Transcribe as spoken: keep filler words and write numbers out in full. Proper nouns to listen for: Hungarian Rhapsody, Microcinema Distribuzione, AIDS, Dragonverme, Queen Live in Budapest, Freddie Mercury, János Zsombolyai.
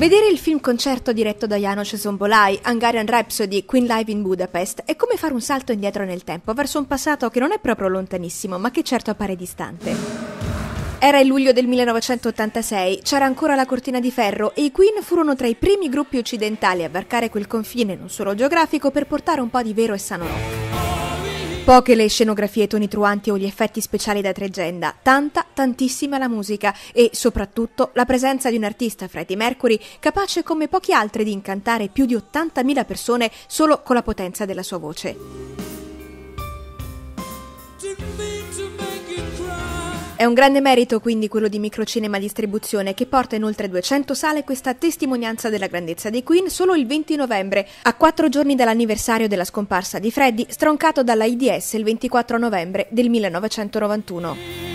Vedere il film concerto diretto da János Zsombolyai, Hungarian Rhapsody, Queen Live in Budapest, è come fare un salto indietro nel tempo verso un passato che non è proprio lontanissimo, ma che certo appare distante. Era il luglio del millenovecentottantasei, c'era ancora la cortina di ferro e i Queen furono tra i primi gruppi occidentali a varcare quel confine non solo geografico per portare un po' di vero e sano rock. Poche le scenografie tonitruanti o gli effetti speciali da leggenda, tanta, tantissima la musica e, soprattutto, la presenza di un artista, Freddie Mercury, capace come pochi altri di incantare più di ottantamila persone solo con la potenza della sua voce. È un grande merito quindi quello di Microcinema Distribuzione, che porta in oltre duecento sale questa testimonianza della grandezza dei Queen solo il venti novembre, a quattro giorni dall'anniversario della scomparsa di Freddie, stroncato dalla AIDS il ventiquattro novembre del millenovecentonovantuno.